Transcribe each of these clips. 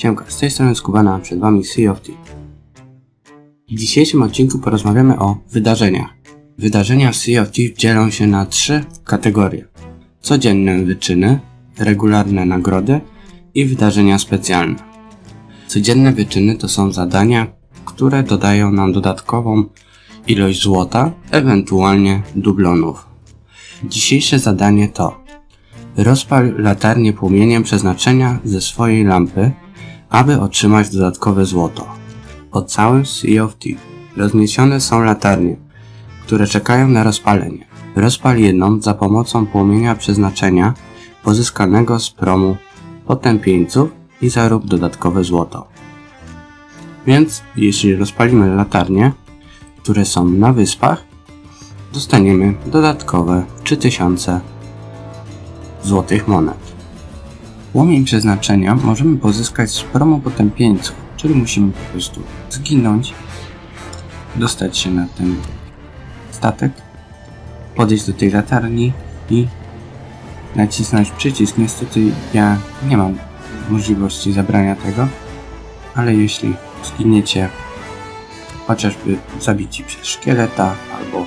Siemka, z tej strony Skubana, przed Wami Sea of Thieves. W dzisiejszym odcinku porozmawiamy o wydarzeniach. Wydarzenia w Sea of Thieves dzielą się na trzy kategorie. Codzienne wyczyny, regularne nagrody i wydarzenia specjalne. Codzienne wyczyny to są zadania, które dodają nam dodatkową ilość złota, ewentualnie dublonów. Dzisiejsze zadanie to rozpal latarnię płomieniem przeznaczenia ze swojej lampy, aby otrzymać dodatkowe złoto. Po całym Sea of Thieves rozniesione są latarnie, które czekają na rozpalenie. Rozpal jedną za pomocą płomienia przeznaczenia pozyskanego z promu potępieńców i zarób dodatkowe złoto. Więc jeśli rozpalimy latarnie, które są na wyspach, dostaniemy dodatkowe 3000 złotych monet. Płomień przeznaczenia możemy pozyskać z promu potępieńców, czyli musimy po prostu zginąć, dostać się na ten statek, podejść do tej latarni i nacisnąć przycisk. Niestety ja nie mam możliwości zabrania tego, ale jeśli zginiecie chociażby zabici przez szkieleta albo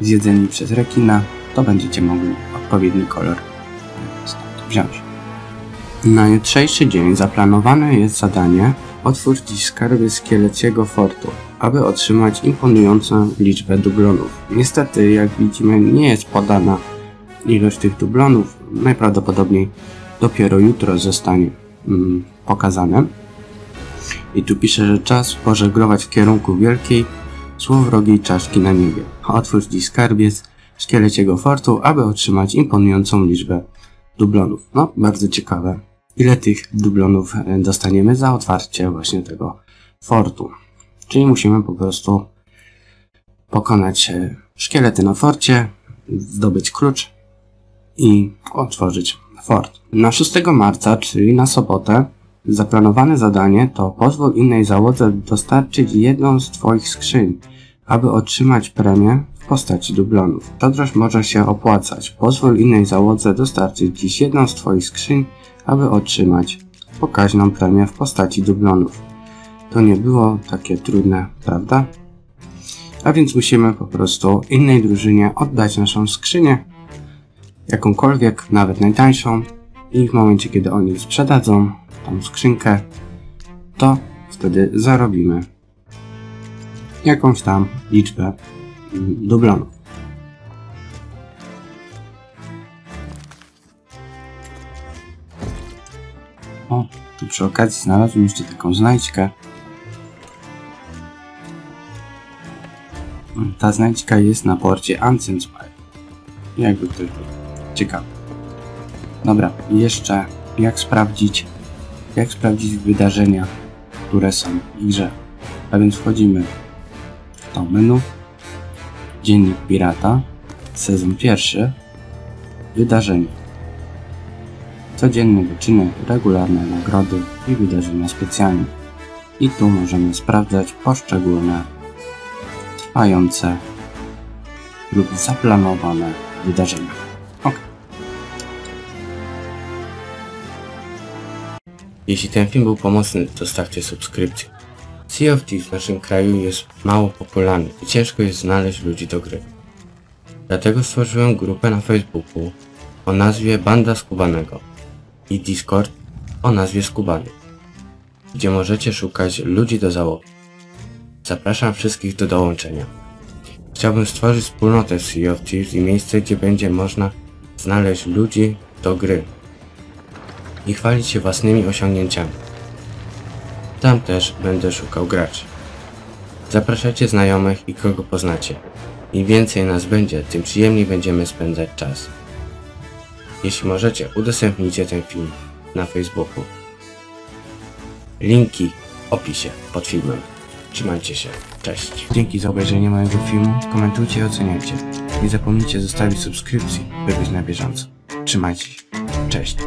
zjedzeni przez rekina, to będziecie mogli odpowiedni kolor stąd wziąć. Na jutrzejszy dzień zaplanowane jest zadanie otwórz dziś skarby Skierleciego Fortu, aby otrzymać imponującą liczbę dublonów. Niestety, jak widzimy, nie jest podana ilość tych dublonów, najprawdopodobniej dopiero jutro zostanie pokazane. I tu pisze, że czas pożeglować w kierunku wielkiej, złowrogiej czaszki na niebie. Otwórz dziś skarbiec Skierleciego Fortu, aby otrzymać imponującą liczbę dublonów. No, bardzo ciekawe, ile tych dublonów dostaniemy za otwarcie właśnie tego fortu. Czyli musimy po prostu pokonać szkielety na forcie, zdobyć klucz i otworzyć fort. Na 6 marca, czyli na sobotę, zaplanowane zadanie to pozwól innej załodze dostarczyć jedną z Twoich skrzyń, aby otrzymać premię w postaci dublonów. Ta droż może się opłacać. Pozwól innej załodze dostarczyć dziś jedną z Twoich skrzyń, aby otrzymać pokaźną premię w postaci dublonów. To nie było takie trudne, prawda? A więc musimy po prostu innej drużynie oddać naszą skrzynię, jakąkolwiek, nawet najtańszą, i w momencie, kiedy oni sprzedadzą tą skrzynkę, to wtedy zarobimy jakąś tam liczbę dublonów. O, tu przy okazji znalazłem jeszcze taką znajdźkę. Ta znajdźka jest na porcie Ancient Spire. Jakby ktoś był ciekawy. Dobra, jeszcze jak sprawdzić wydarzenia, które są w grze. A więc wchodzimy w to menu. Dziennik Pirata, sezon 1, wydarzenie. Codzienne wyczyny, regularne nagrody i wydarzenia specjalne. I tu możemy sprawdzać poszczególne trwające lub zaplanowane wydarzenia. Ok. Jeśli ten film był pomocny, zostawcie subskrypcję. Sea of Thieves w naszym kraju jest mało popularny i ciężko jest znaleźć ludzi do gry. Dlatego stworzyłem grupę na Facebooku o nazwie Banda Skubanego i Discord o nazwie Skubany, gdzie możecie szukać ludzi do załogi. Zapraszam wszystkich do dołączenia. Chciałbym stworzyć wspólnotę w Sea of Thieves i miejsce, gdzie będzie można znaleźć ludzi do gry i chwalić się własnymi osiągnięciami. Tam też będę szukał graczy. Zapraszajcie znajomych i kogo poznacie. Im więcej nas będzie, tym przyjemniej będziemy spędzać czas. Jeśli możecie, udostępnijcie ten film na Facebooku. Linki w opisie pod filmem. Trzymajcie się, cześć. Dzięki za obejrzenie mojego filmu, komentujcie i oceniajcie. Nie zapomnijcie zostawić subskrypcji, by być na bieżąco. Trzymajcie się, cześć.